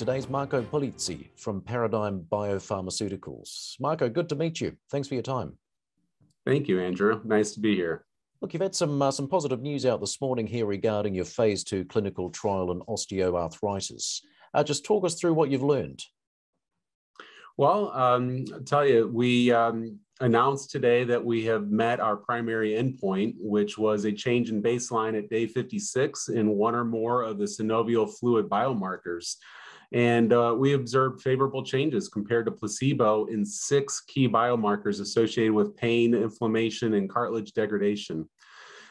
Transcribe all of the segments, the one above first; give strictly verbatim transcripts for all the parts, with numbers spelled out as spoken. Today's Marco Polizzi from Paradigm Biopharmaceuticals. Marco, good to meet you. Thanks for your time. Thank you, Andrew. Nice to be here. Look, you've had some, uh, some positive news out this morning here regarding your phase two clinical trial in osteoarthritis. Uh, just talk us through what you've learned. Well, um, I'll tell you, we um, announced today that we have met our primary endpoint, which was a change in baseline at day fifty-six in one or more of the synovial fluid biomarkers. And uh, we observed favorable changes compared to placebo in six key biomarkers associated with pain, inflammation, and cartilage degradation.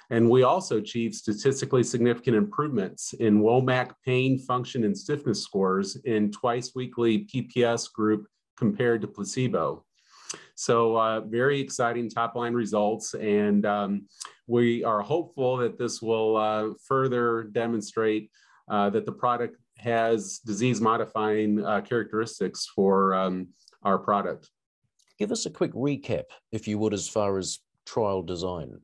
And we also achieved statistically significant improvements in WOMAC pain, function, and stiffness scores in twice-weekly P P S group compared to placebo. So uh, very exciting top-line results, and um, we are hopeful that this will uh, further demonstrate uh, that the product has disease-modifying uh, characteristics for um, our product. Give us a quick recap, if you would, as far as trial design.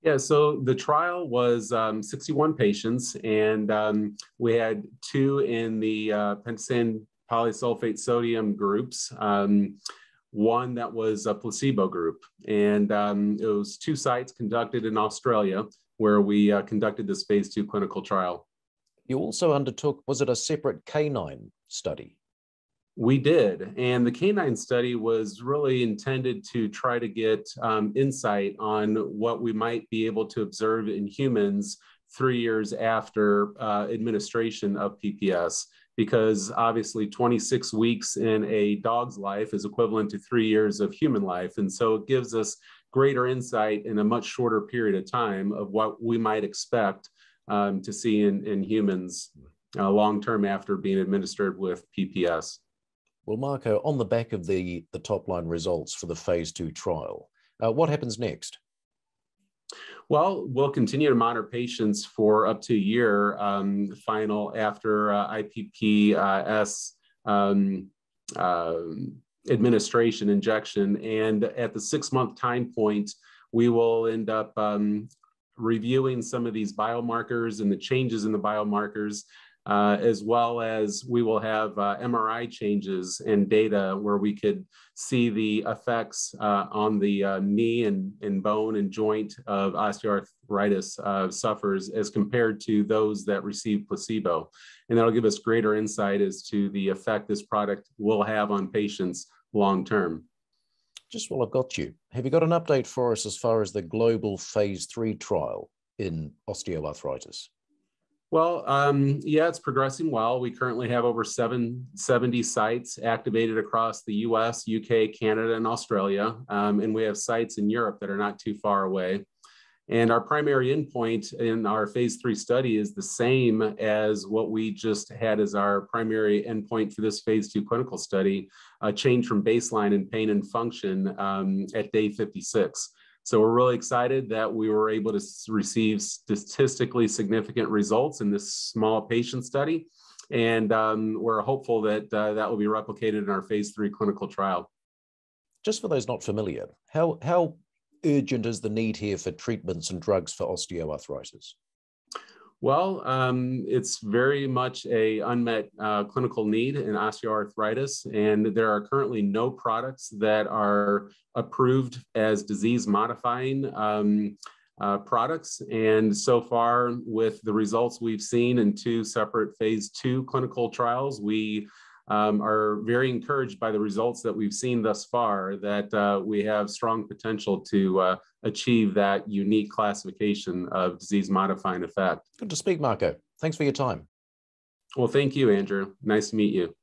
Yeah, so the trial was um, sixty-one patients, and um, we had two in the uh, Pentosan polysulfate sodium groups, um, one that was a placebo group. And um, it was two sites conducted in Australia where we uh, conducted this phase two clinical trial. You also undertook, was it a separate canine study? We did, and the canine study was really intended to try to get um, insight on what we might be able to observe in humans three years after uh, administration of P P S, because obviously twenty-six weeks in a dog's life is equivalent to three years of human life, and so it gives us greater insight in a much shorter period of time of what we might expect um, to see in, in humans uh, long-term after being administered with P P S. Well, Marco, on the back of the, the top-line results for the phase two trial, uh, what happens next? Well, we'll continue to monitor patients for up to a year um, final after uh, I P P S um, uh, administration injection. And at the six-month time point, we will end up um, reviewing some of these biomarkers and the changes in the biomarkers, Uh, as well as we will have uh, M R I changes and data where we could see the effects uh, on the uh, knee and, and bone and joint of osteoarthritis uh, sufferers as compared to those that receive placebo. And that'll give us greater insight as to the effect this product will have on patients long-term. Just while I've got you, have you got an update for us as far as the global phase three trial in osteoarthritis? Well, um, yeah, it's progressing well. We currently have over seven hundred seventy sites activated across the U S, U K, Canada, and Australia. Um, and we have sites in Europe that are not too far away. And our primary endpoint in our phase three study is the same as what we just had as our primary endpoint for this phase two clinical study, a change from baseline in pain and function um, at day fifty-six. So we're really excited that we were able to receive statistically significant results in this small patient study. And um, we're hopeful that uh, that will be replicated in our phase three clinical trial. Just for those not familiar, how, how urgent is the need here for treatments and drugs for osteoarthritis? Well, um, it's very much an unmet uh, clinical need in osteoarthritis, and there are currently no products that are approved as disease-modifying um, uh, products. And so far, with the results we've seen in two separate phase two clinical trials, we um, are very encouraged by the results that we've seen thus far, that uh, we have strong potential to uh, achieve that unique classification of disease-modifying effect. Good to speak, Marco. Thanks for your time. Well, thank you, Andrew. Nice to meet you.